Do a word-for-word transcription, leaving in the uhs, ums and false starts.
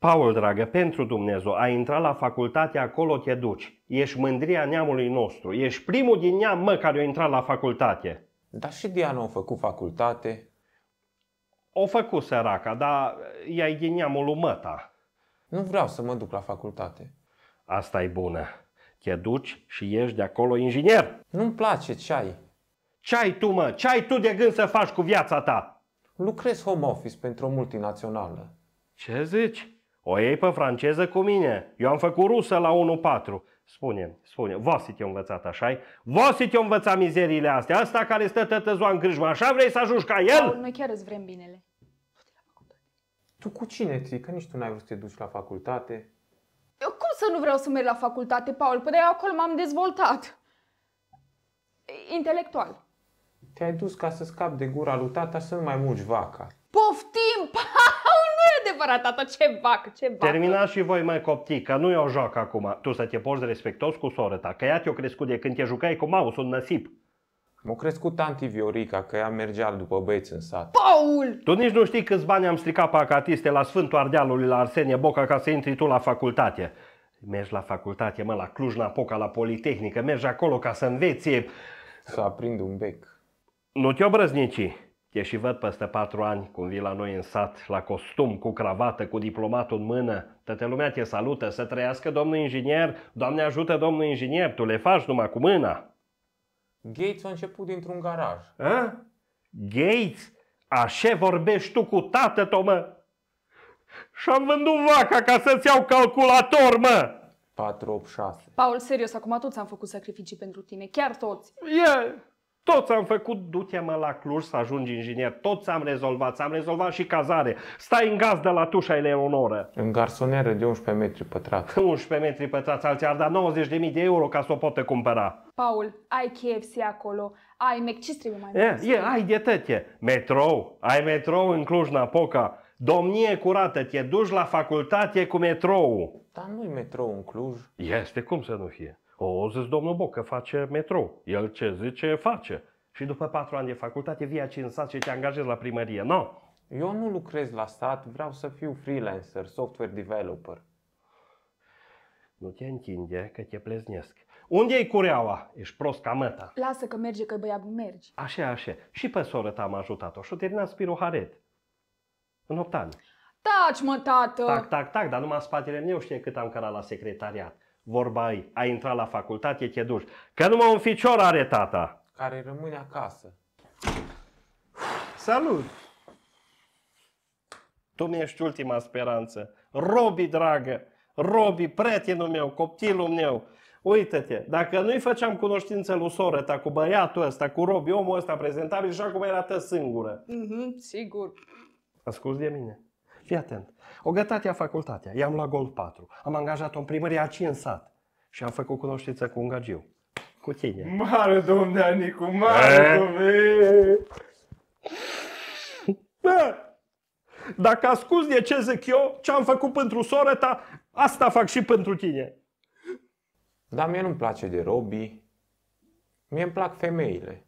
Paul, dragă, pentru Dumnezeu, ai intrat la facultate, acolo te duci. Ești mândria neamului nostru. Ești primul din neam, mă, care a intrat la facultate. Dar și Diana a făcut facultate. O făcut săraca, dar ea e din neamul lui măta. Nu vreau să mă duc la facultate. Asta e bună. Te duci și ești de acolo inginer. Nu-mi place ce ai. Ce ai tu, mă? Ce ai tu de gând să faci cu viața ta? Lucrez home office pentru o multinațională. Ce zici? O iei pe franceză cu mine. Eu am făcut rusă la unu patru. Spune-mi, spune, Vasi te-a învățat, așa-i? Vasi te-a învățat mizeriile astea. Asta care stă tătăzoa în grâjmă. Așa vrei să ajungi ca el? Paul, noi chiar îți vrem binele. Tu cu cine ții? Că nici tu n-ai vrut să te duci la facultate. Eu cum să nu vreau să merg la facultate, Paul? Păi de acolo m-am dezvoltat. Intelectual. Te-ai dus ca să scapi de gura lui tata să nu mai muci vaca. Poftim, Paul! Nu e adevărat, tata, ce vacă, ce vacă. Terminați și voi, mai coptică, nu e o joacă acum. Tu să te poți respectos cu sora ta, că ea te-o crescut de când te jucai cu mouse-ul în năsip. M-a crescut tanti Viorica, că ea mergea după băieți în sat. Paul! Tu nici nu știi câți bani am stricat pe acatiste la Sfântul Ardealului, la Arsenie Boca, ca să intri tu la facultate. Mergi la facultate, mă, la Cluj-Napoca, la Politehnică, mergi acolo ca să înveți. Să aprind un bec. Nu te obrăznici. Te și văd peste patru ani cum vii la noi în sat, la costum, cu cravată, cu diplomatul în mână. Toată lumea te salută, să trăiască domnul inginer, Doamne ajută domnul inginer, tu le faci numai cu mâna. Gates a început dintr-un garaj. A? Gates? Așa vorbești tu cu tată-to, mă? Și-am vândut vaca ca să-ți iau calculator, mă! patru opt șase. Paul, serios, acum toți am făcut sacrificii pentru tine, chiar toți. Yeah. Toți am făcut, du-te mă la Cluj să ajungi inginer, toți am rezolvat, am rezolvat și cazare. Stai în gazdă la tușa Eleonora. În garsonieră de unsprezece metri pătrați. unsprezece metri pătrați, alții ar da nouăzeci de mii de euro ca să o poată cumpăra. Paul, ai K F C acolo, ai M E C, ce trebuie mai mult? E, e, ai de tăte. Metrou, ai metrou în Cluj-Napoca. Domnie curată, te duci la facultate cu metrou. Dar nu-i metrou în Cluj. Este, cum să nu fie? O zis domnul Boc că face metrou. El ce zice, face. Și după patru ani de facultate vii aici în sat și te angajezi la primărie, nu? Eu nu lucrez la stat, vreau să fiu freelancer, software developer. Nu te întinde că te pleznesc. Unde-i cureaua? Ești prost ca măta. Lasă că merge, că băiat mergi. Așa, așa. Și pe soră ta am ajutat-o și-o terminat spiroharet. În opt ani. Taci, mă, tată! Tac, tac, tac, dar numai spatele meu știe cât am cărat la secretariat. Vorba ei, ai intrat la facultate, te duci. Că numai un ficior are tata. Care rămâne acasă. Salut! Tu mi-ești ultima speranță. Robi, dragă, Robi, prietenul meu, copilul meu. Uită-te, dacă nu-i făceam cunoștință lui soră ta, cu băiatul ăsta, cu Robi, omul ăsta prezentabil, și acum era tă singură. Mm-hmm, sigur. Ascult de mine. Fii atent. O gătatea facultatea, i-am luat gol patru, am angajat-o în primărie aici în sat și am făcut cunoștință cu un gagiu. Cu tine. Mare domne, Anicu, mare domne! Bă! Dacă ascult de ce zic eu, ce-am făcut pentru soră ta, asta fac și pentru tine. Dar mie nu-mi place de Robi, mie îmi plac femeile.